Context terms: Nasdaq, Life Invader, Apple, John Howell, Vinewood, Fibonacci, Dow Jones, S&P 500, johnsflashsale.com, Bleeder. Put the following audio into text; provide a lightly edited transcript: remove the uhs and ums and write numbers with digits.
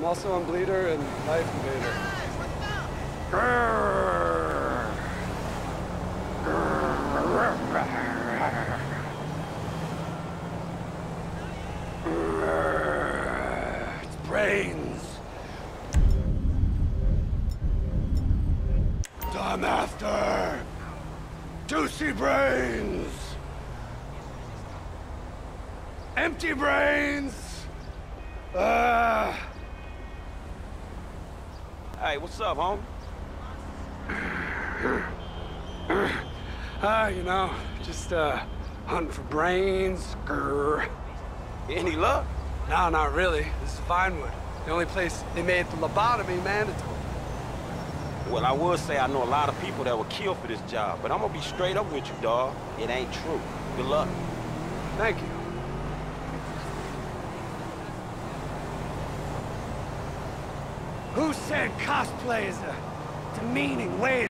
I'm also on Bleeder and Life Invader. It's brains. Dumb after. Juicy brains. Empty brains. Hey, what's up, homie? You know, just hunting for brains. Grr. Any luck? No, not really. This is Vinewood. The only place they made the lobotomy mandatory. Well, I would say I know a lot of people that were killed for this job, but I'm gonna be straight up with you, dawg. It ain't true. Good luck. Thank you. Who said cosplay is a demeaning way?